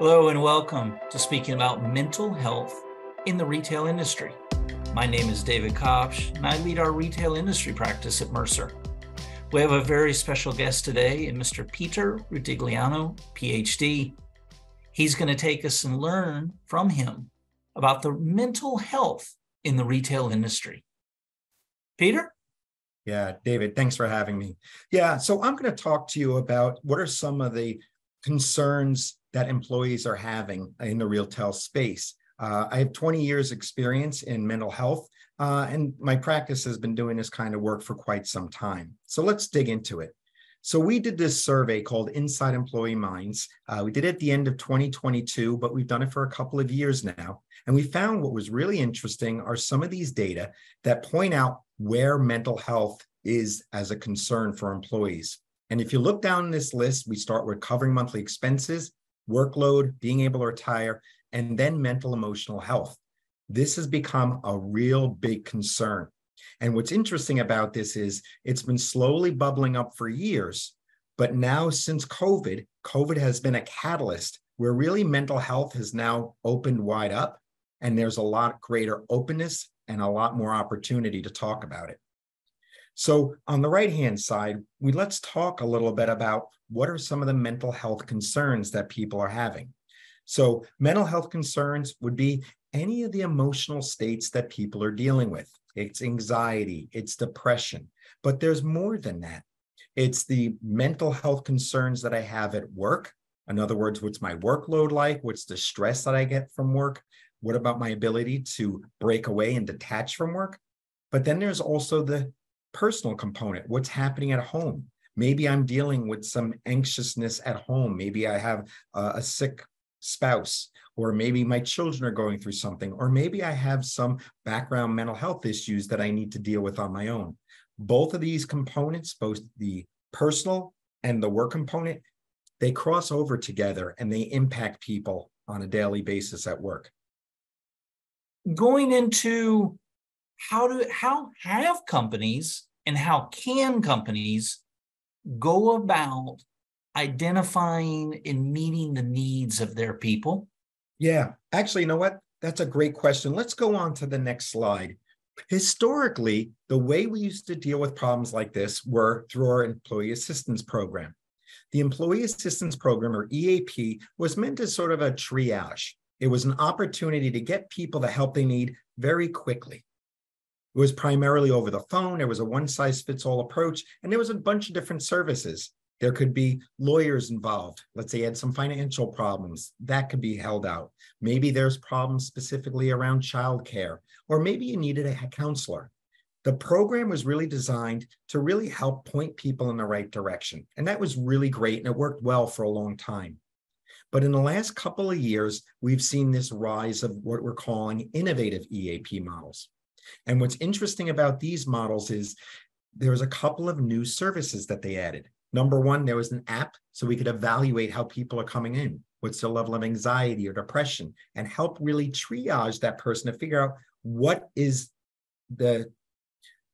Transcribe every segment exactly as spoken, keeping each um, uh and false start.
Hello and welcome to Speaking About Mental Health in the Retail Industry. My name is David Kopsch and I lead our retail industry practice at Mercer. We have a very special guest today in Mister Peter Rutigliano, P H D. He's going to take us and learn from him about the mental health in the retail industry. Peter? Yeah, David, thanks for having me. Yeah, so I'm going to talk to you about what are some of the concerns that employees are having in the retail space. Uh, I have twenty years experience in mental health, uh, and my practice has been doing this kind of work for quite some time. So let's dig into it. So we did this survey called Inside Employee Minds. Uh, we did it at the end of twenty twenty-two, but we've done it for a couple of years now. And we found what was really interesting are some of these data that point out where mental health is as a concern for employees. And if you look down this list, we start with covering monthly expenses, workload, being able to retire, and then mental emotional health. This has become a real big concern. And what's interesting about this is it's been slowly bubbling up for years, but now since COVID, COVID has been a catalyst where really mental health has now opened wide up, and there's a lot greater openness and a lot more opportunity to talk about it. So on the right-hand side, we let's talk a little bit about what are some of the mental health concerns that people are having. So mental health concerns would be any of the emotional states that people are dealing with. It's anxiety, it's depression, but there's more than that. It's the mental health concerns that I have at work. In other words, what's my workload like? What's the stress that I get from work? What about my ability to break away and detach from work? But then there's also the personal component, what's happening at home. Maybe I'm dealing with some anxiousness at home. Maybe I have a, a sick spouse, or maybe my children are going through something, or maybe I have some background mental health issues that I need to deal with on my own. Both of these components, both the personal and the work component, they cross over together and they impact people on a daily basis at work. Going into how do how have companies and how can companies go about identifying and meeting the needs of their people? Yeah, actually, you know what? That's a great question. Let's go on to the next slide. Historically, the way we used to deal with problems like this were through our employee assistance program. The employee assistance program, or E A P, was meant as sort of a triage. It was an opportunity to get people the help they need very quickly. It was primarily over the phone. There was a one-size-fits-all approach, and there was a bunch of different services. There could be lawyers involved. Let's say you had some financial problems. That could be held out. Maybe there's problems specifically around childcare, or maybe you needed a counselor. The program was really designed to really help point people in the right direction, and that was really great, and it worked well for a long time. But in the last couple of years, we've seen this rise of what we're calling innovative E A P models. And what's interesting about these models is there was a couple of new services that they added. Number one, there was an app so we could evaluate how people are coming in, what's their level of anxiety or depression, and help really triage that person to figure out what is the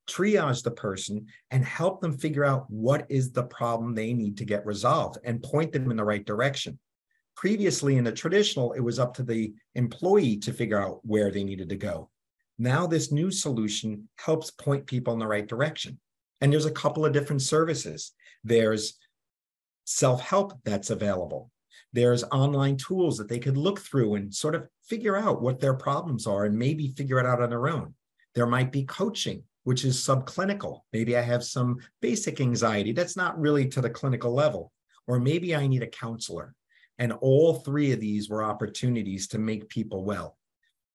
triage the person and help them figure out what is the problem they need to get resolved and point them in the right direction. Previously in the traditional, it was up to the employee to figure out where they needed to go. Now this new solution helps point people in the right direction. And there's a couple of different services. There's self-help that's available. There's online tools that they could look through and sort of figure out what their problems are and maybe figure it out on their own. There might be coaching, which is subclinical. Maybe I have some basic anxiety that's not really to the clinical level, or maybe I need a counselor. And all three of these were opportunities to make people well.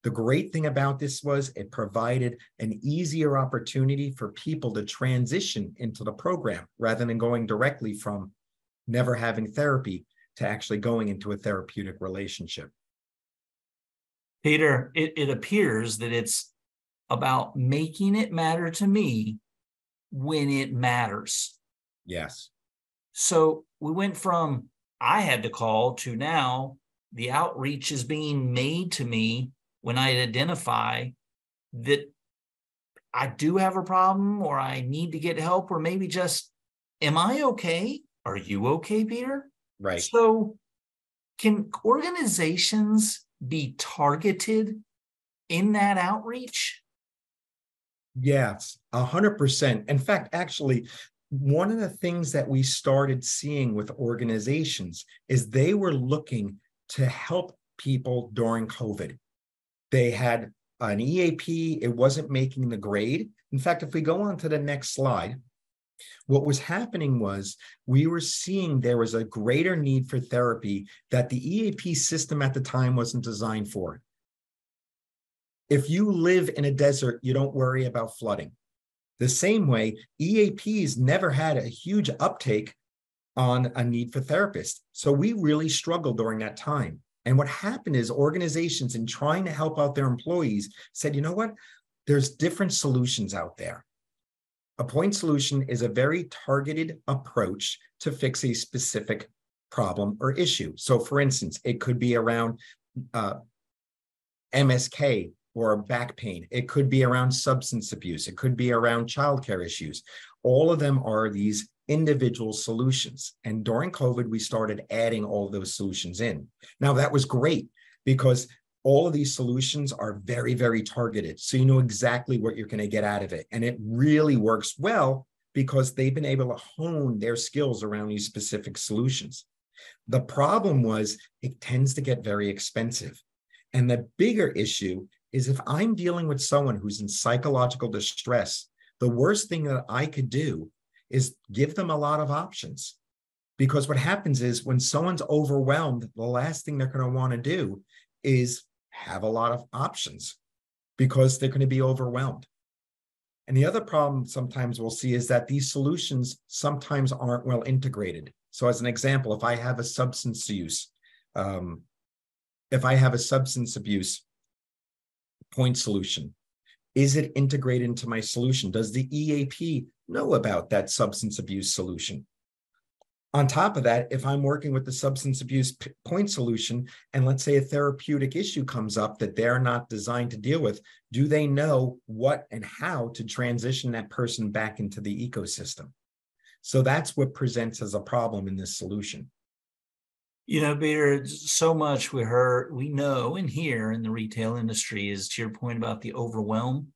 The great thing about this was it provided an easier opportunity for people to transition into the program rather than going directly from never having therapy to actually going into a therapeutic relationship. Peter, it, it appears that it's about making it matter to me when it matters. Yes. So we went from I had to call to now the outreach is being made to me when I identify that I do have a problem or I need to get help, or maybe just, am I okay? Are you okay, Peter? Right. So Can organizations be targeted in that outreach? Yes, one hundred percent. In fact, actually, one of the things that we started seeing with organizations is they were looking to help people during COVID. They had an E A P. It wasn't making the grade. In fact, if we go on to the next slide, what was happening was we were seeing there was a greater need for therapy that the E A P system at the time wasn't designed for. If you live in a desert, you don't worry about flooding. The same way, E A Ps never had a huge uptake on a need for therapists. So we really struggled during that time. And what happened is organizations, in trying to help out their employees, said, you know what, there's different solutions out there. A point solution is a very targeted approach to fix a specific problem or issue. So for instance, it could be around uh, M S K or back pain. It could be around substance abuse. It could be around childcare issues. All of them are these individual solutions. And during COVID, we started adding all those solutions in. Now, that was great because all of these solutions are very, very targeted. So you know exactly what you're going to get out of it. And it really works well because they've been able to hone their skills around these specific solutions. The problem was it tends to get very expensive. And the bigger issue is if I'm dealing with someone who's in psychological distress, the worst thing that I could do is give them a lot of options. Because what happens is when someone's overwhelmed, the last thing they're going to want to do is have a lot of options because they're going to be overwhelmed. And the other problem sometimes we'll see is that these solutions sometimes aren't well integrated. So as an example, if I have a substance use, um, if I have a substance abuse point solution, is it integrated into my solution? Does the E A P know about that substance abuse solution? On top of that, if I'm working with the substance abuse point solution, and let's say a therapeutic issue comes up that they're not designed to deal with, do they know what and how to transition that person back into the ecosystem? So that's what presents as a problem in this solution. You know, Peter, so much we heard, we know and hear in the retail industry is, to your point about the overwhelm,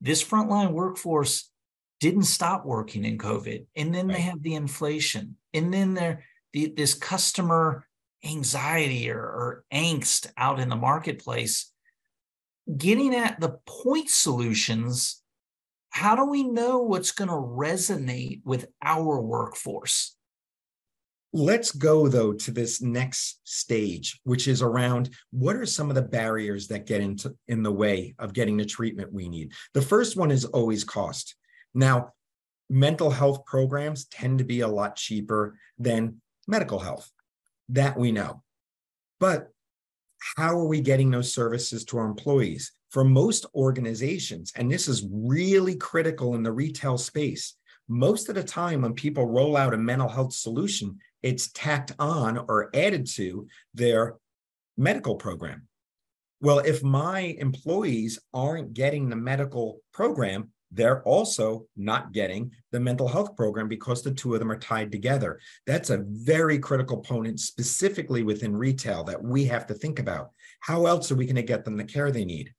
this frontline workforce didn't stop working in COVID. And then right. They have the inflation. And then there the, this customer anxiety or, or angst out in the marketplace. Getting at the point solutions, how do we know what's going to resonate with our workforce? Let's go, though, to this next stage, which is around what are some of the barriers that get into, in the way of getting the treatment we need. The first one is always cost. Now, mental health programs tend to be a lot cheaper than medical health. That we know. But how are we getting those services to our employees? For most organizations, and this is really critical in the retail space, most of the time when people roll out a mental health solution, it's tacked on or added to their medical program. Well, if my employees aren't getting the medical program, they're also not getting the mental health program because the two of them are tied together. That's a very critical component, specifically within retail, that we have to think about. How else are we going to get them the care they need?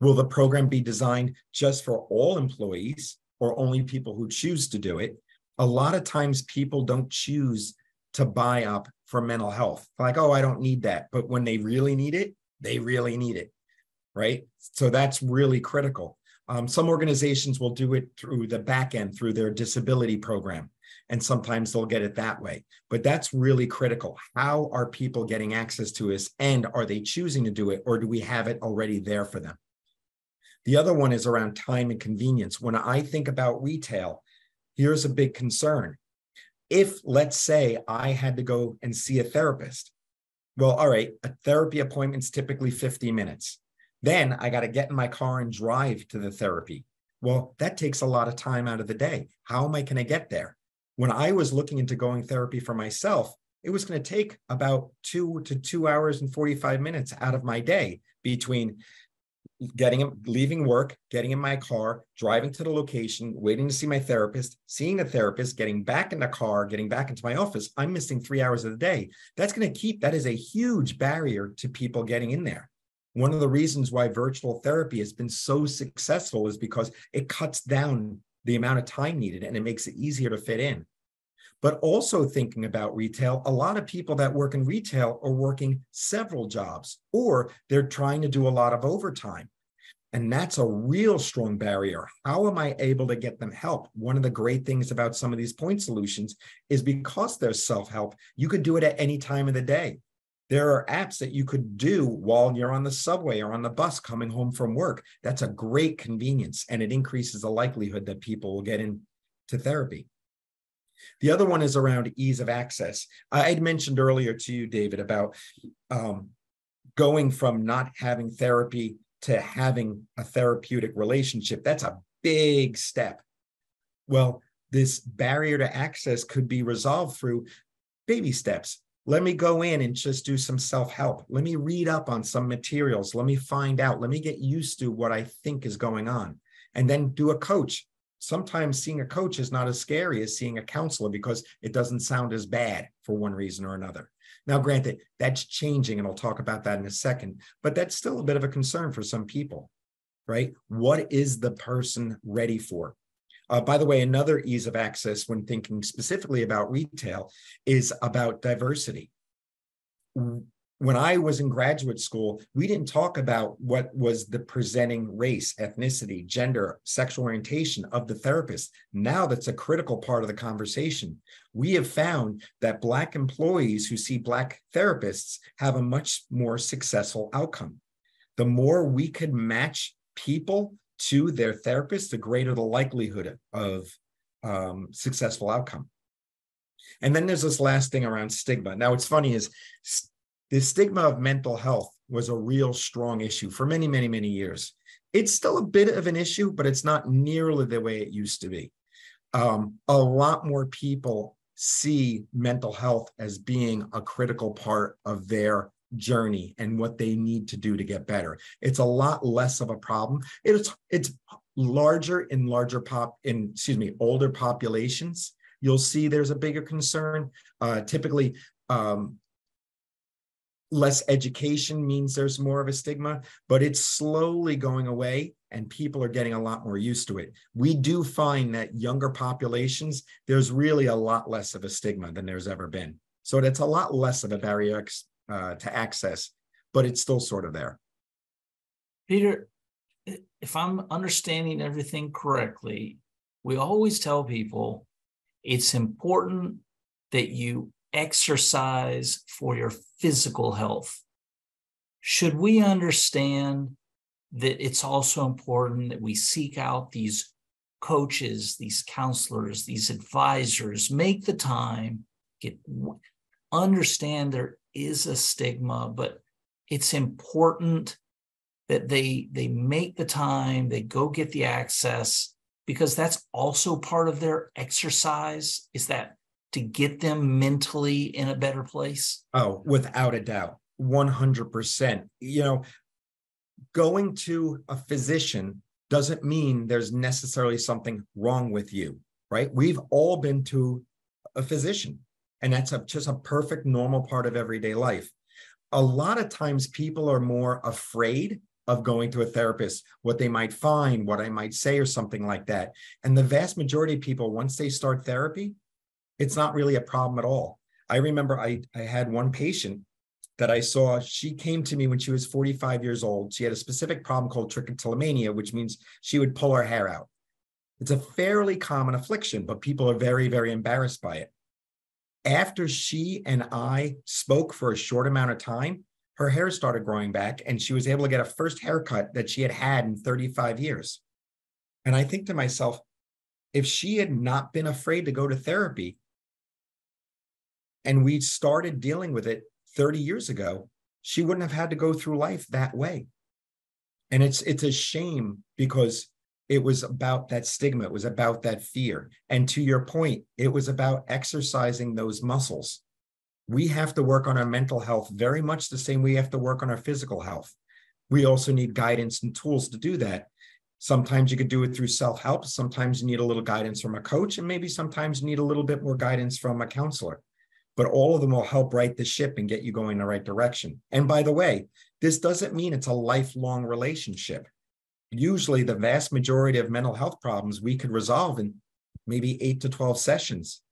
Will the program be designed just for all employees or only people who choose to do it? A lot of times people don't choose to buy up for mental health. Like, oh, I don't need that. But when they really need it, they really need it, right? So that's really critical. Um, some organizations will do it through the back end, through their disability program, and sometimes they'll get it that way. But that's really critical. How are people getting access to this, and are they choosing to do it, or do we have it already there for them? The other one is around time and convenience. When I think about retail, here's a big concern. If, let's say, I had to go and see a therapist, well, all right, a therapy appointment's typically fifty minutes. Then I got to get in my car and drive to the therapy. Well, that takes a lot of time out of the day. How am I going to get there? When I was looking into going therapy for myself, it was going to take about two to two hours and forty-five minutes out of my day between getting, leaving work, getting in my car, driving to the location, waiting to see my therapist, seeing the therapist, getting back in the car, getting back into my office. I'm missing three hours of the day. That's going to keep, that is a huge barrier to people getting in there. One of the reasons why virtual therapy has been so successful is because it cuts down the amount of time needed and it makes it easier to fit in. But also thinking about retail, a lot of people that work in retail are working several jobs, or they're trying to do a lot of overtime. And that's a real strong barrier. How am I able to get them help? One of the great things about some of these point solutions is because they're self-help, you could do it at any time of the day. There are apps that you could do while you're on the subway or on the bus coming home from work. That's a great convenience, and it increases the likelihood that people will get into therapy. The other one is around ease of access. I had mentioned earlier to you, David, about um, going from not having therapy to having a therapeutic relationship. That's a big step. Well, this barrier to access could be resolved through baby steps. Let me go in and just do some self-help. Let me read up on some materials. Let me find out. Let me get used to what I think is going on. And then do a coach. Sometimes seeing a coach is not as scary as seeing a counselor because it doesn't sound as bad for one reason or another. Now, granted, that's changing, and I'll talk about that in a second, but that's still a bit of a concern for some people, right? What is the person ready for? Uh, by the way, another ease of access when thinking specifically about retail is about diversity. When I was in graduate school, we didn't talk about what was the presenting race, ethnicity, gender, sexual orientation of the therapist. Now that's a critical part of the conversation. We have found that Black employees who see Black therapists have a much more successful outcome. The more we could match people to their therapists, the greater the likelihood of um, successful outcome. And then there's this last thing around stigma. Now, what's funny is st- The stigma of mental health was a real strong issue for many, many, many years. It's still a bit of an issue, but it's not nearly the way it used to be. Um, a lot more people see mental health as being a critical part of their journey and what they need to do to get better. It's a lot less of a problem. It's it's larger in larger pop in excuse me older populations. You'll see there's a bigger concern. Uh, typically. Um, Less education means there's more of a stigma, but it's slowly going away and people are getting a lot more used to it. We do find that younger populations, there's really a lot less of a stigma than there's ever been. So that's a lot less of a barrier uh, to access, but it's still sort of there. Peter, if I'm understanding everything correctly, we always tell people it's important that you exercise for your physical health. Should we understand that it's also important that we seek out these coaches, these counselors, these advisors, make the time, get, understand there is a stigma, but it's important that they, they make the time, they go get the access, because that's also part of their exercise, is that to get them mentally in a better place? Oh, without a doubt, one hundred percent. You know, going to a physician doesn't mean there's necessarily something wrong with you, right? We've all been to a physician, and that's a, just a perfect normal part of everyday life. A lot of times people are more afraid of going to a therapist, what they might find, what I might say, or something like that. And the vast majority of people, once they start therapy, it's not really a problem at all. I remember I, I had one patient that I saw. She came to me when she was forty-five years old. She had a specific problem called trichotillomania, which means she would pull her hair out. It's a fairly common affliction, but people are very, very embarrassed by it. After she and I spoke for a short amount of time, her hair started growing back, and she was able to get a first haircut that she had had in thirty-five years. And I think to myself, if she had not been afraid to go to therapy, and we started dealing with it thirty years ago, she wouldn't have had to go through life that way. And it's it's a shame because it was about that stigma. It was about that fear. And to your point, it was about exercising those muscles. We have to work on our mental health very much the same way we have to work on our physical health. we also need guidance and tools to do that. Sometimes you could do it through self-help. Sometimes you need a little guidance from a coach, and maybe sometimes you need a little bit more guidance from a counselor. But all of them will help right the ship and get you going in the right direction. And by the way, this doesn't mean it's a lifelong relationship. Usually the vast majority of mental health problems we could resolve in maybe eight to twelve sessions.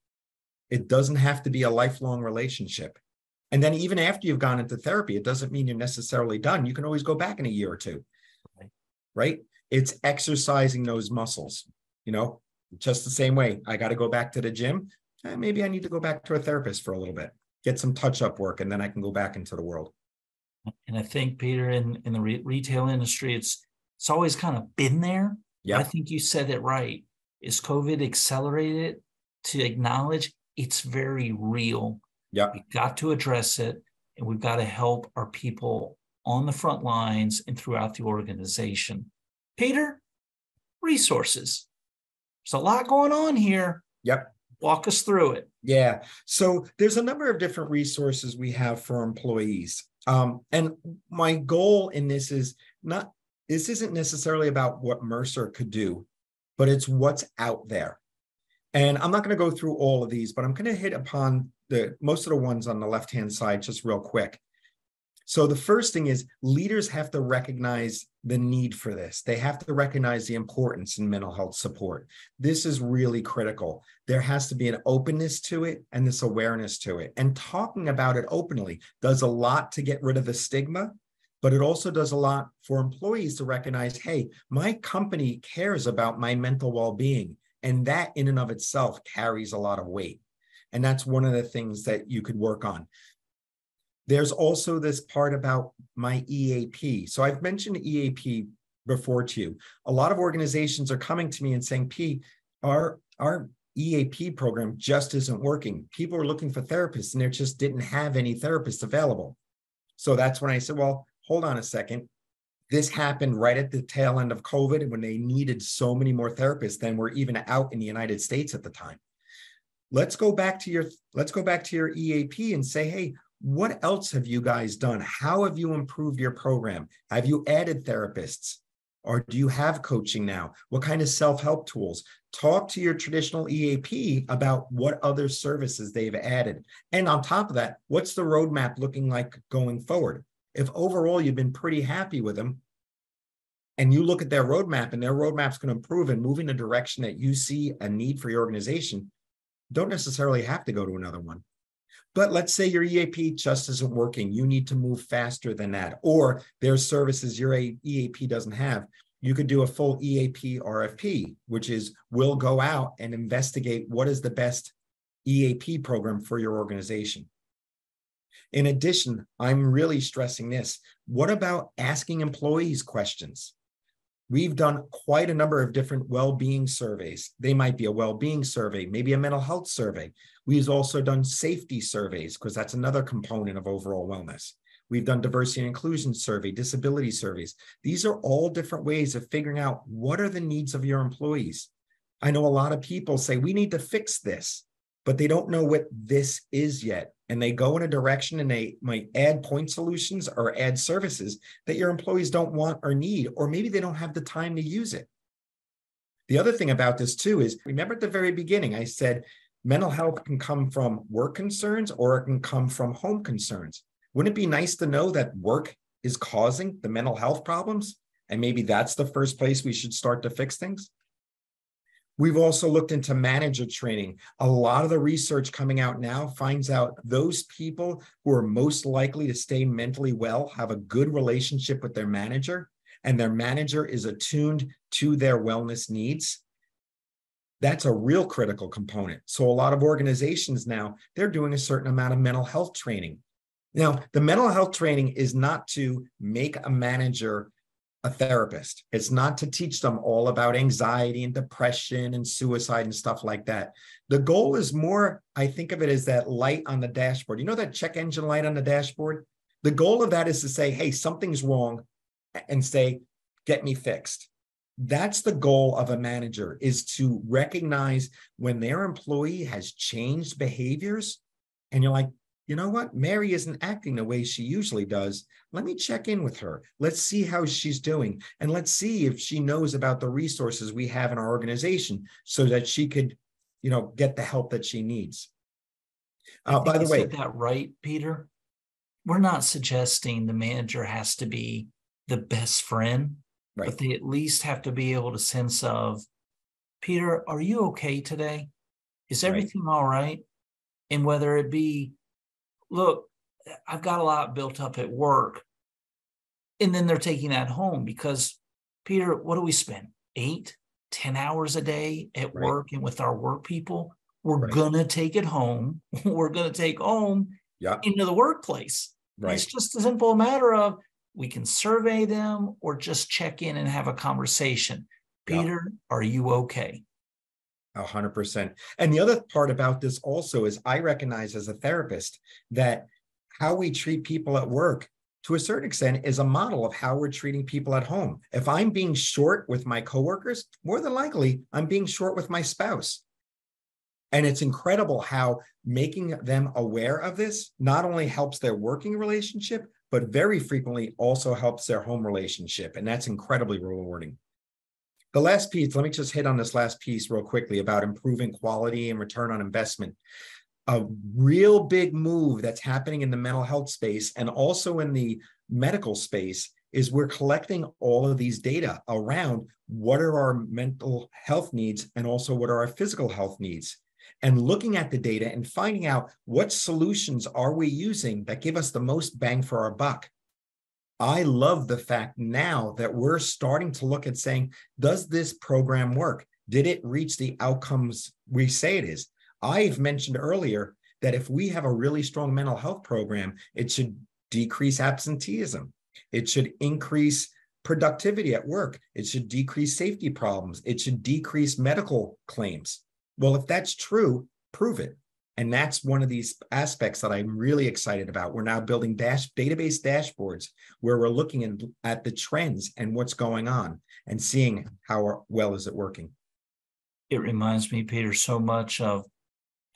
It doesn't have to be a lifelong relationship. And then even after you've gone into therapy, it doesn't mean you're necessarily done. You can always go back in a year or two, right? It's exercising those muscles, you know, just the same way. I got to go back to the gym. Eh, maybe I need to go back to a therapist for a little bit, get some touch-up work, and then I can go back into the world. And I think, Peter, in, in the re- retail industry, it's it's always kind of been there. Yeah. I think you said it right. Is COVID accelerated to acknowledge it's very real? Yeah. We've got to address it, and we've got to help our people on the front lines and throughout the organization. Peter, resources. There's a lot going on here. Yep. Walk us through it. Yeah. So there's a number of different resources we have for employees. Um, and my goal in this is not, this isn't necessarily about what Mercer could do, but it's what's out there. And I'm not going to go through all of these, but I'm going to hit upon the most of the ones on the left-hand side just real quick. So the first thing is leaders have to recognize the need for this. They have to recognize the importance in mental health support. This is really critical. There has to be an openness to it and this awareness to it. And talking about it openly does a lot to get rid of the stigma, but it also does a lot for employees to recognize, hey, my company cares about my mental well-being. And that in and of itself carries a lot of weight. And that's one of the things that you could work on. There's also this part about my E A P. So I've mentioned E A P before to you. A lot of organizations are coming to me and saying, P, our, our E A P program just isn't working. People are looking for therapists, and there just didn't have any therapists available. So that's when I said, well, hold on a second. This happened right at the tail end of COVID when they needed so many more therapists than were even out in the United States at the time. Let's go back to your, let's go back to your E A P and say, hey, what else have you guys done? How have you improved your program? Have you added therapists? Or do you have coaching now? What kind of self-help tools? Talk to your traditional E A P about what other services they've added. And on top of that, what's the roadmap looking like going forward? If overall you've been pretty happy with them and you look at their roadmap and their roadmap's going to improve and move in a direction that you see a need for your organization, don't necessarily have to go to another one. But let's say your E A P just isn't working. You need to move faster than that. Or there's services your E A P doesn't have. You could do a full E A P R F P, which is we'll go out and investigate what is the best E A P program for your organization. In addition, I'm really stressing this. What about asking employees questions? We've done quite a number of different well-being surveys. They might be a well-being survey, maybe a mental health survey. We've also done safety surveys because that's another component of overall wellness. We've done diversity and inclusion survey, disability surveys. These are all different ways of figuring out what are the needs of your employees. I know a lot of people say, we need to fix this, but they don't know what this is yet. And they go in a direction and they might add point solutions or add services that your employees don't want or need, or maybe they don't have the time to use it. The other thing about this too is, remember at the very beginning, I said mental health can come from work concerns or it can come from home concerns. Wouldn't it be nice to know that work is causing the mental health problems? And maybe that's the first place we should start to fix things. We've also looked into manager training. A lot of the research coming out now finds out those people who are most likely to stay mentally well have a good relationship with their manager, and their manager is attuned to their wellness needs. That's a real critical component. So a lot of organizations now, they're doing a certain amount of mental health training. Now, the mental health training is not to make a manager a therapist. It's not to teach them all about anxiety and depression and suicide and stuff like that. The goal is more, I think of it as that light on the dashboard. You know that check engine light on the dashboard? The goal of that is to say, hey, something's wrong, and say, get me fixed. That's the goal of a manager, is to recognize when their employee has changed behaviors and you're like, you know what? Mary isn't acting the way she usually does. Let me check in with her. Let's see how she's doing. And let's see if she knows about the resources we have in our organization so that she could, you know, get the help that she needs. Uh, by the way, is that right, Peter? We're not suggesting the manager has to be the best friend, right, but they at least have to be able to sense of, Peter, are you okay today? Is everything right. all right? And whether it be, look, I've got a lot built up at work. And then they're taking that home because, Peter, what do we spend? Eight, ten hours a day at right. work and with our work people? We're right. going to take it home. We're going to take home yeah. into the workplace. Right. It's just a simple matter of we can survey them or just check in and have a conversation. Peter, yeah. are you okay? A hundred percent. And the other part about this also is I recognize as a therapist that how we treat people at work to a certain extent is a model of how we're treating people at home. If I'm being short with my coworkers, more than likely I'm being short with my spouse. And it's incredible how making them aware of this not only helps their working relationship, but very frequently also helps their home relationship. And that's incredibly rewarding. The last piece, let me just hit on this last piece real quickly about improving quality and return on investment. A real big move that's happening in the mental health space and also in the medical space is we're collecting all of these data around what are our mental health needs and also what are our physical health needs. And looking at the data and finding out what solutions are we using that give us the most bang for our buck. I love the fact now that we're starting to look at saying, does this program work? Did it reach the outcomes we say it is? I've mentioned earlier that if we have a really strong mental health program, it should decrease absenteeism. It should increase productivity at work. It should decrease safety problems. It should decrease medical claims. Well, if that's true, prove it. And that's one of these aspects that I'm really excited about. We're now building dash, database dashboards where we're looking in, at the trends and what's going on and seeing how well is it working. It reminds me, Peter, so much of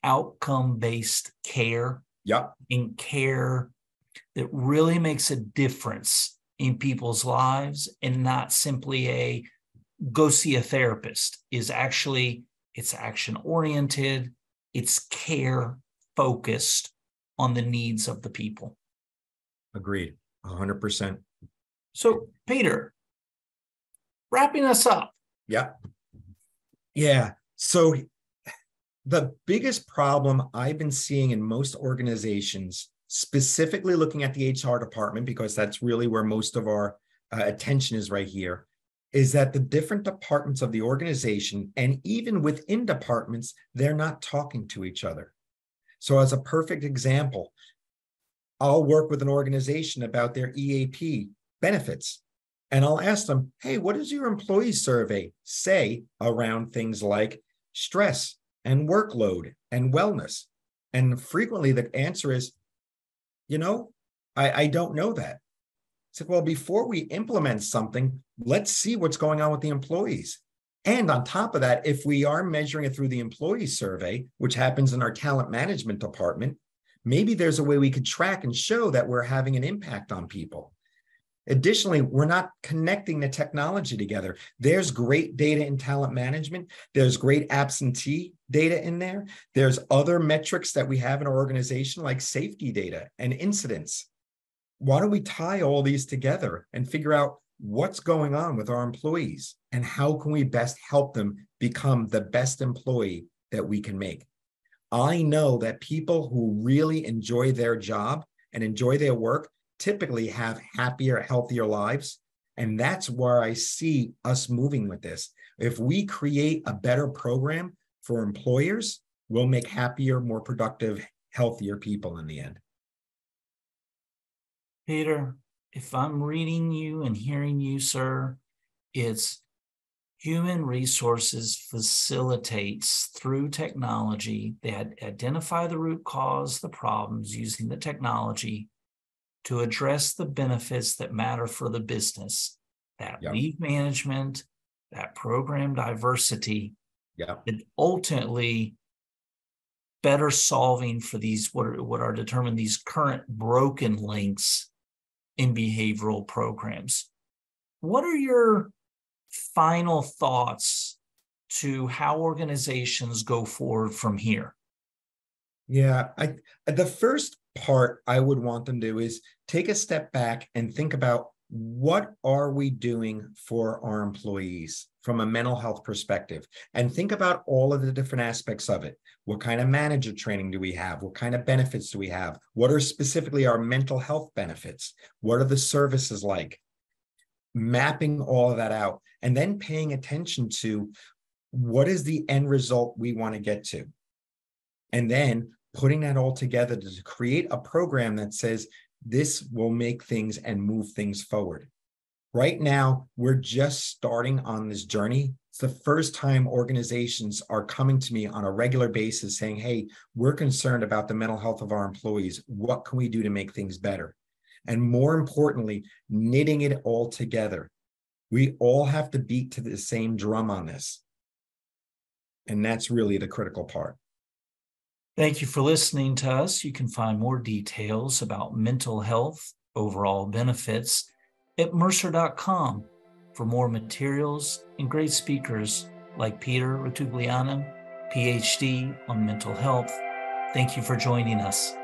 outcome-based care. Yep. In care that really makes a difference in people's lives and not simply a go see a therapist. Is actually, it's action-oriented. It's care focused on the needs of the people. Agreed, one hundred percent. So, Peter, wrapping us up. Yeah. Yeah. So the biggest problem I've been seeing in most organizations, specifically looking at the H R department, because that's really where most of our uh, attention is right here, is that the different departments of the organization, and even within departments, they're not talking to each other. So as a perfect example, I'll work with an organization about their E A P benefits, and I'll ask them, hey, what does your employee survey say around things like stress and workload and wellness? And frequently the answer is, you know, I, I don't know that. It's like, well, before we implement something, let's see what's going on with the employees. And on top of that, if we are measuring it through the employee survey, which happens in our talent management department, maybe there's a way we could track and show that we're having an impact on people. Additionally, we're not connecting the technology together. There's great data in talent management. There's great absentee data in there. There's other metrics that we have in our organization, like safety data and incidents. Why don't we tie all these together and figure out what's going on with our employees and how can we best help them become the best employee that we can make? I know that people who really enjoy their job and enjoy their work typically have happier, healthier lives. And that's where I see us moving with this. If we create a better program for employers, we'll make happier, more productive, healthier people in the end. Peter, if I'm reading you and hearing you, sir, it's human resources facilitates through technology. They identify the root cause, the problems using the technology to address the benefits that matter for the business, that yep. lead management, that program diversity, yep. and ultimately better solving for these, what are, what are determined these current broken links in behavioral programs. What are your final thoughts to how organizations go forward from here? Yeah, I, the first part I would want them to do is take a step back and think about what are we doing for our employees from a mental health perspective, and think about all of the different aspects of it. What kind of manager training do we have? What kind of benefits do we have? What are specifically our mental health benefits? What are the services like? Mapping all of that out, and then paying attention to what is the end result we want to get to, and then putting that all together to create a program that says, this will make things and move things forward. Right now, we're just starting on this journey. It's the first time organizations are coming to me on a regular basis saying, hey, we're concerned about the mental health of our employees. What can we do to make things better? And more importantly, knitting it all together. We all have to beat to the same drum on this. And that's really the critical part. Thank you for listening to us. You can find more details about mental health, overall benefits at mercer dot com for more materials and great speakers like Peter Rutigliano, P H D on mental health. Thank you for joining us.